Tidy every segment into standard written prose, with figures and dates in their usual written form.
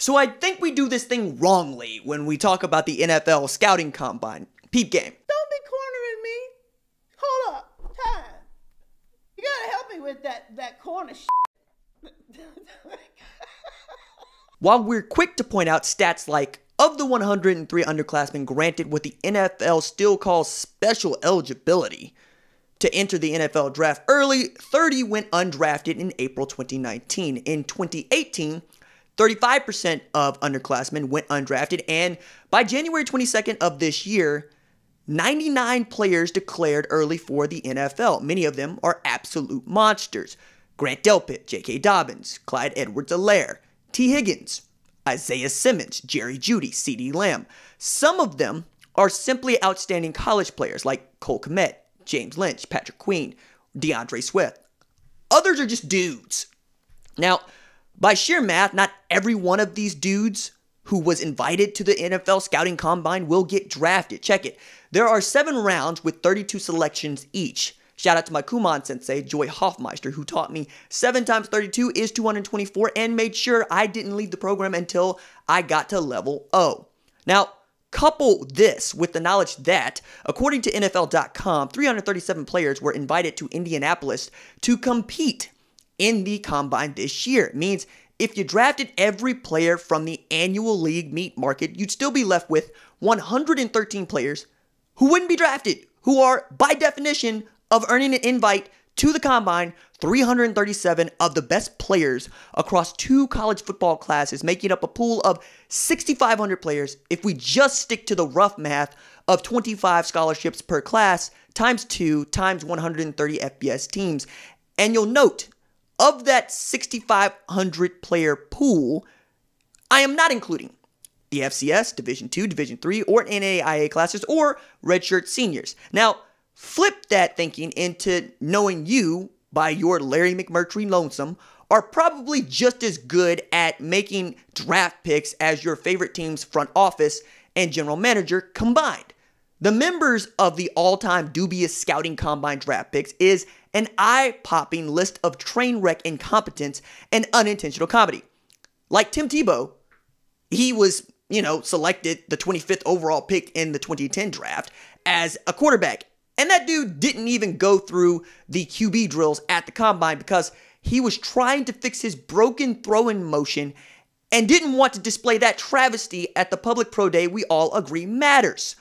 So I think we do this thing wrongly when we talk about the NFL Scouting Combine. Peep game. Don't be cornering me. Hold up. Time. You gotta help me with that corner shit. While we're quick to point out stats like, of the 103 underclassmen granted what the NFL still calls special eligibility to enter the NFL draft early, 30 went undrafted in April 2019. In 2018, 35% of underclassmen went undrafted, and by January 22nd of this year, 99 players declared early for the NFL. Many of them are absolute monsters. Grant Delpit, J.K. Dobbins, Clyde Edwards-Alaire, T. Higgins, Isaiah Simmons, Jerry Judy, C.D. Lamb. Some of them are simply outstanding college players like Cole Kmet, James Lynch, Patrick Queen, DeAndre Swift. Others are just dudes. Now, by sheer math, not every one of these dudes who was invited to the NFL Scouting Combine will get drafted. Check it. There are 7 rounds with 32 selections each. Shout out to my Kumon sensei, Joy Hoffmeister, who taught me 7 times 32 is 224 and made sure I didn't leave the program until I got to level O. Now, couple this with the knowledge that, according to NFL.com, 337 players were invited to Indianapolis to compete in the combine this year. It means if you drafted every player from the annual league meat market, you'd still be left with 113 players who wouldn't be drafted, who are, by definition, of earning an invite to the combine, 337 of the best players across 2 college football classes, making up a pool of 6,500 players if we just stick to the rough math of 25 scholarships per class times 2 times 130 FBS teams. And you'll note, of that 6,500 player pool, I am not including the FCS, Division II, Division III, or NAIA classes, or redshirt seniors. Now, flip that thinking into knowing you, by your Larry McMurtry lonesome, are probably just as good at making draft picks as your favorite team's front office and general manager combined. The members of the all-time dubious scouting combine draft picks is an eye-popping list of train wreck incompetence and unintentional comedy. Like Tim Tebow, he was, selected the 25th overall pick in the 2010 draft as a quarterback. And that dude didn't even go through the QB drills at the combine because he was trying to fix his broken throwing motion and didn't want to display that travesty at the public pro day we all agree matters.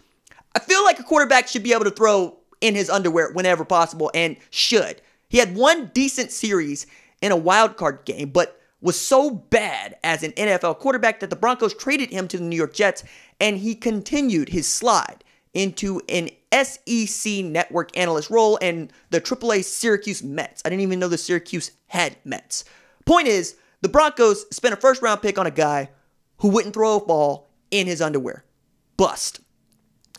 I feel like a quarterback should be able to throw in his underwear whenever possible, and should. He had one decent series in a wildcard game, but was so bad as an NFL quarterback that the Broncos traded him to the New York Jets, and he continued his slide into an SEC network analyst role and the AAA Syracuse Mets. I didn't even know the Syracuse had Mets. Point is, the Broncos spent a first-round pick on a guy who wouldn't throw a ball in his underwear. Bust.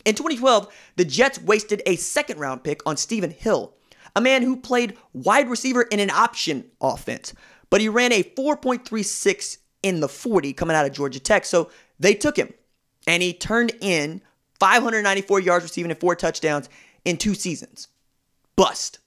In 2012, the Jets wasted a second-round pick on Stephen Hill, a man who played wide receiver in an option offense, but he ran a 4.36 in the 40 coming out of Georgia Tech, so they took him, and he turned in 594 yards receiving and 4 touchdowns in 2 seasons. Bust.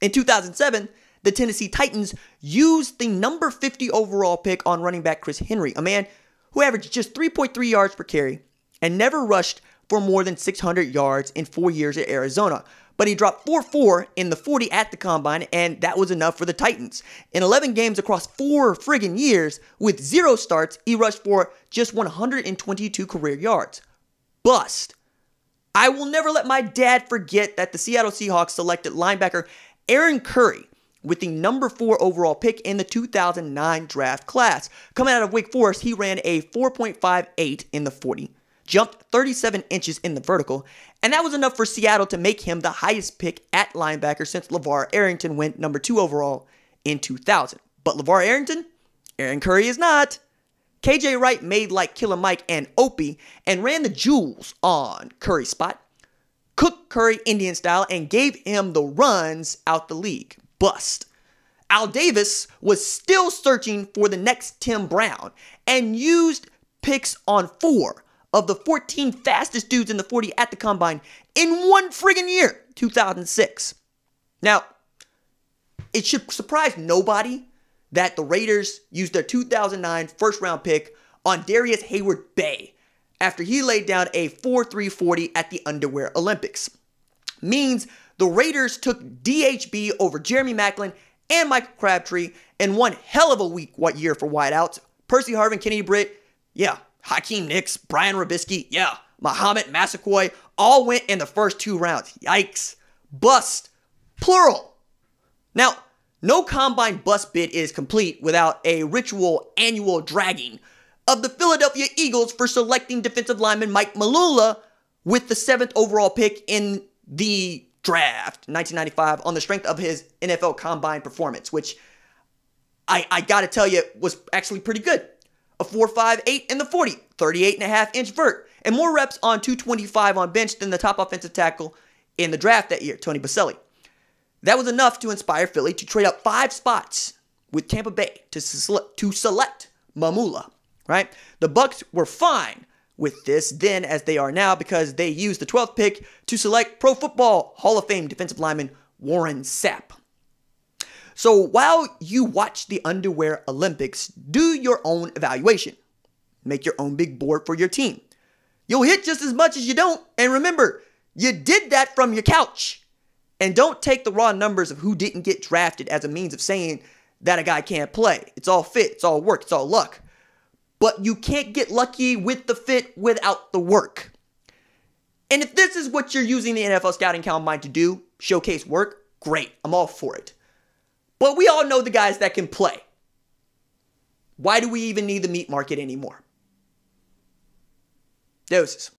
In 2007, the Tennessee Titans used the number 50 overall pick on running back Chris Henry, a man who averaged just 3.3 yards per carry and never rushed for more than 600 yards in 4 years at Arizona. But he dropped 4.4 in the 40 at the combine, and that was enough for the Titans. In 11 games across 4 friggin' years with 0 starts, he rushed for just 122 career yards. Bust. I will never let my dad forget that the Seattle Seahawks selected linebacker Aaron Curry with the number 4 overall pick in the 2009 draft class. Coming out of Wake Forest, he ran a 4.58 in the 40, jumped 37 inches in the vertical, and that was enough for Seattle to make him the highest pick at linebacker since LeVar Arrington went number 2 overall in 2000. But LeVar Arrington? Aaron Curry is not. K.J. Wright made like Killer Mike and Opie and ran the jewels on Curry's spot, cooked Curry Indian style, and gave him the runs out the league. Bust. Al Davis was still searching for the next Tim Brown and used picks on 4 of the 14 fastest dudes in the 40 at the combine in 1 friggin' year, 2006. Now, it should surprise nobody that the Raiders used their 2009 first-round pick on Darius Hayward Bay after he laid down a 4.340 at the Underwear Olympics. Means the Raiders took DHB over Jeremy Macklin and Michael Crabtree in one hell of a week what year for wideouts. Percy Harvin, Kenny Britt, yeah. Hakeem Nicks, Brian Robisky, yeah. Muhammad Massaquoi all went in the first two rounds. Yikes. Bust. Plural. Now, no combine bust bid is complete without a ritual annual dragging of the Philadelphia Eagles for selecting defensive lineman Mike Malula with the 7th overall pick in the draft, 1995, on the strength of his NFL combine performance, which I gotta tell you was actually pretty good. A 4.58 in the 40, 38.5-inch vert, and more reps on 225 on bench than the top offensive tackle in the draft that year, Tony Boselli. That was enough to inspire Philly to trade up 5 spots with Tampa Bay to select Mamula, right? The Bucs were fine with this then as they are now because they used the 12th pick to select Pro Football Hall of Fame defensive lineman Warren Sapp. So while you watch the Underwear Olympics, do your own evaluation. Make your own big board for your team. You'll hit just as much as you don't, and remember, you did that from your couch. And don't take the raw numbers of who didn't get drafted as a means of saying that a guy can't play. It's all fit, it's all work, it's all luck. But you can't get lucky with the fit without the work. And if this is what you're using the NFL Scouting Combine to do, showcase work, great. I'm all for it. But we all know the guys that can play. Why do we even need the meat market anymore? Doses.